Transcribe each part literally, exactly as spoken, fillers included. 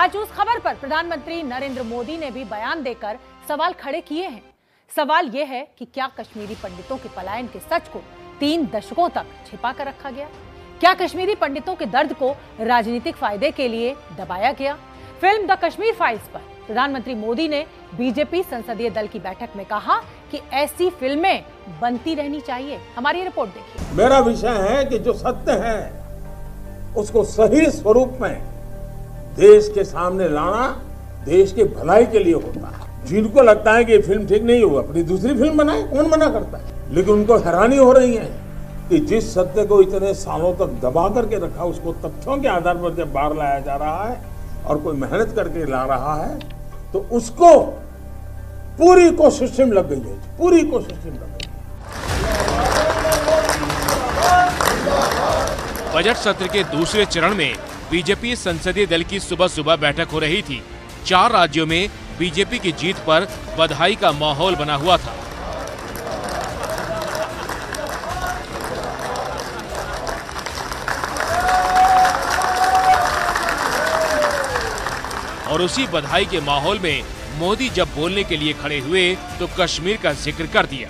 आज उस खबर पर प्रधानमंत्री नरेंद्र मोदी ने भी बयान देकर सवाल खड़े किए हैं। सवाल यह है कि क्या कश्मीरी पंडितों के पलायन के सच को तीन दशकों तक छिपा कर रखा गया? क्या कश्मीरी पंडितों के दर्द को राजनीतिक फायदे के लिए दबाया गया? फिल्म द कश्मीर फाइल्स पर प्रधानमंत्री मोदी ने बीजेपी संसदीय दल की बैठक में कहा कि ऐसी फिल्में बनती रहनी चाहिए। हमारी रिपोर्ट देखिए। मेरा विषय है कि जो सत्य है उसको सही स्वरूप में देश के सामने लाना देश के भलाई के लिए होता है। जिनको लगता है कि फिल्म ठीक नहीं हुआ अपनी दूसरी फिल्म बनाए, कौन मना करता है? लेकिन उनको हैरानी हो रही है कि जिस सत्य को इतने सालों तक दबा करके रखा, उसको तथ्यों के आधार पर जब बाहर लाया जा रहा है और कोई मेहनत करके ला रहा है, तो उसको पूरी इकोसिस्टम लग गई है, पूरी इकोसिस्टम लग गई है। बजट सत्र के दूसरे चरण में बीजेपी संसदीय दल की सुबह सुबह बैठक हो रही थी। चार राज्यों में बीजेपी की जीत पर बधाई का माहौल बना हुआ था। और उसी बधाई के माहौल में मोदी जब बोलने के लिए खड़े हुए तो कश्मीर का जिक्र कर दिया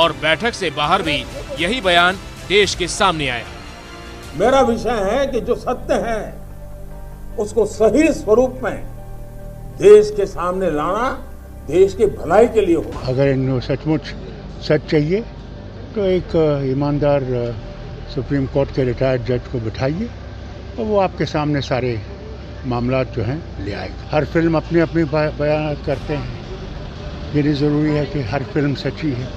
और बैठक से बाहर भी यही बयान देश के सामने आया। मेरा विषय है कि जो सत्य है उसको सही स्वरूप में देश के सामने लाना देश के भलाई के लिए हो। अगर इनको सचमुच सच चाहिए तो एक ईमानदार सुप्रीम कोर्ट के रिटायर्ड जज को बिठाइए और वो आपके सामने सारे मामला जो है ले आएगा। हर फिल्म अपनी अपनी बयान करते हैं, ये नहीं जरूरी है कि हर फिल्म सच्ची है।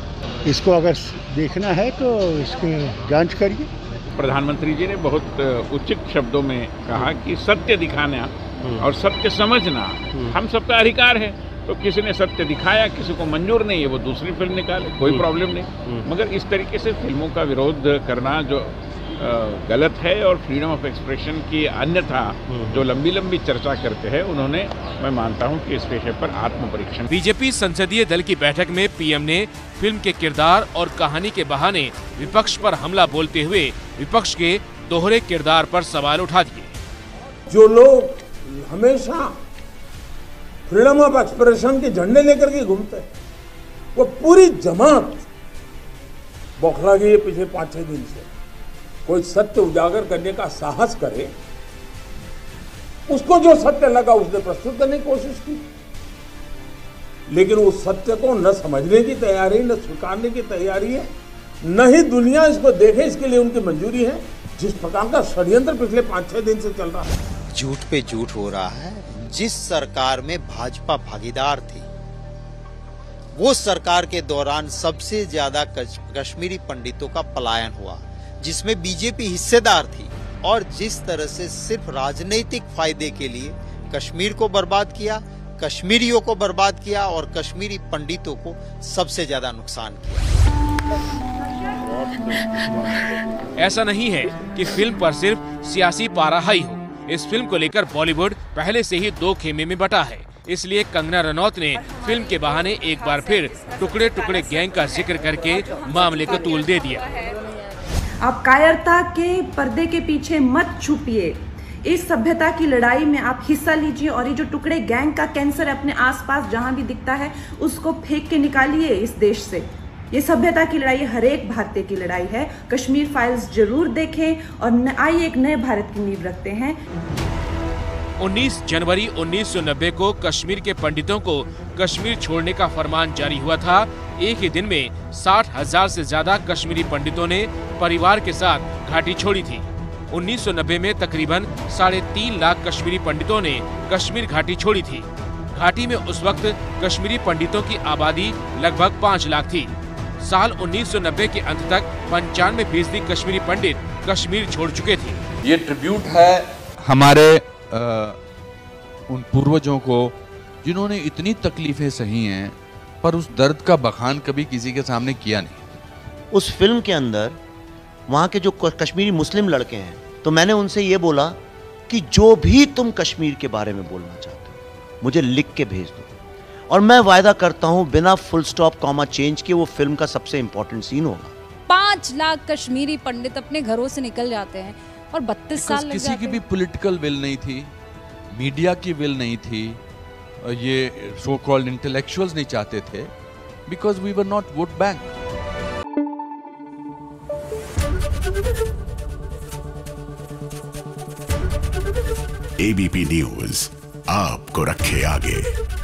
इसको अगर देखना है तो इसकी जांच करिए। प्रधानमंत्री जी ने बहुत उचित शब्दों में कहा कि सत्य दिखाना और सत्य समझना हम सबका अधिकार है। तो किसी ने सत्य दिखाया, किसी को मंजूर नहीं है, वो दूसरी फिल्म निकाले, कोई प्रॉब्लम नहीं। मगर इस तरीके से फिल्मों का विरोध करना जो गलत है और फ्रीडम ऑफ एक्सप्रेशन की अन्यथा जो लंबी लंबी चर्चा करते हैं उन्होंने, मैं मानता हूं कि इस विषय पर आत्मपरीक्षण। बीजेपी संसदीय दल की बैठक में पीएम ने फिल्म के किरदार और कहानी के बहाने विपक्ष पर हमला बोलते हुए विपक्ष के दोहरे किरदार पर सवाल उठा दिए। जो लोग हमेशा फ्रीडम ऑफ एक्सप्रेशन के झंडे लेकर के घूमते हैं वो पूरी जमात बौखला गई पिछले पाँच छह दिन से। कोई सत्य उजागर करने का साहस करे, उसको जो सत्य लगा उसने प्रस्तुत करने की कोशिश की, लेकिन उस सत्य को न समझने की तैयारी, न स्वीकारने की तैयारी है, न ही दुनिया इसको देखे इसके लिए उनकी मंजूरी है। जिस प्रकार का षड्यंत्र पिछले पाँच छह दिन से चल रहा है, झूठ पे झूठ हो रहा है। जिस सरकार में भाजपा भागीदार थी, वो सरकार के दौरान सबसे ज्यादा कश्मीरी पंडितों का पलायन हुआ, जिसमें बीजेपी हिस्सेदार थी। और जिस तरह से सिर्फ राजनीतिक फायदे के लिए कश्मीर को बर्बाद किया, कश्मीरियों को बर्बाद किया और कश्मीरी पंडितों को सबसे ज्यादा नुकसान किया। ऐसा नहीं है कि फिल्म पर सिर्फ सियासी पारा हाई हो। इस फिल्म को लेकर बॉलीवुड पहले से ही दो खेमे में बटा है। इसलिए कंगना रनौत ने फिल्म के बहाने एक बार फिर टुकड़े टुकड़े गैंग का जिक्र करके मामले को तूल दे दिया। आप कायरता के पर्दे के पीछे मत छुपिए, इस सभ्यता की लड़ाई में आप हिस्सा लीजिए और ये जो टुकड़े गैंग का कैंसर अपने आसपास जहां भी दिखता है उसको फेंक के निकालिए इस देश से। ये सभ्यता की लड़ाई हर एक भारतीय की लड़ाई है। कश्मीर फाइल्स जरूर देखें और आइए एक नए भारत की नींव रखते हैं। उन्नीस जनवरी उन्नीस सौ नब्बे को कश्मीर के पंडितों को कश्मीर छोड़ने का फरमान जारी हुआ था। एक ही दिन में साठ हजार से ज्यादा कश्मीरी पंडितों ने परिवार के साथ घाटी छोड़ी थी। उन्नीस सौ नब्बे में तकरीबन साढ़े तीन लाख कश्मीरी पंडितों ने कश्मीर घाटी छोड़ी थी। घाटी में उस वक्त कश्मीरी पंडितों की आबादी लगभग पाँच लाख थी। साल उन्नीस सौ नब्बे के अंत तक पंचानवे फीसदी कश्मीरी पंडित कश्मीर छोड़ चुके थे। ये ट्रिब्यूट है हमारे आ, उन पूर्वजों को जिन्होंने इतनी तकलीफें सही हैं पर उस दर्द का बखान कभी किसी के सामने किया नहीं। उस फिल्म के अंदर वहाँ के जो कश्मीरी मुस्लिम लड़के हैं, तो मैंने उनसे ये बोला कि जो भी तुम कश्मीर के बारे में बोलना चाहते हो मुझे लिख के भेज दो और मैं वायदा करता हूँ बिना फुल स्टॉप कॉमा चेंज के वो फिल्म का सबसे इम्पोर्टेंट सीन होगा। पाँच लाख कश्मीरी पंडित अपने घरों से निकल जाते हैं और बत्तीस साल लग जाते हैं। किसी की भी पॉलिटिकल विल नहीं थी, मीडिया की विल नहीं थी, ये सो कॉल्ड इंटेलेक्चुअल्स नहीं चाहते थे, because we were not vote bank. ABP news आपको रखे आगे।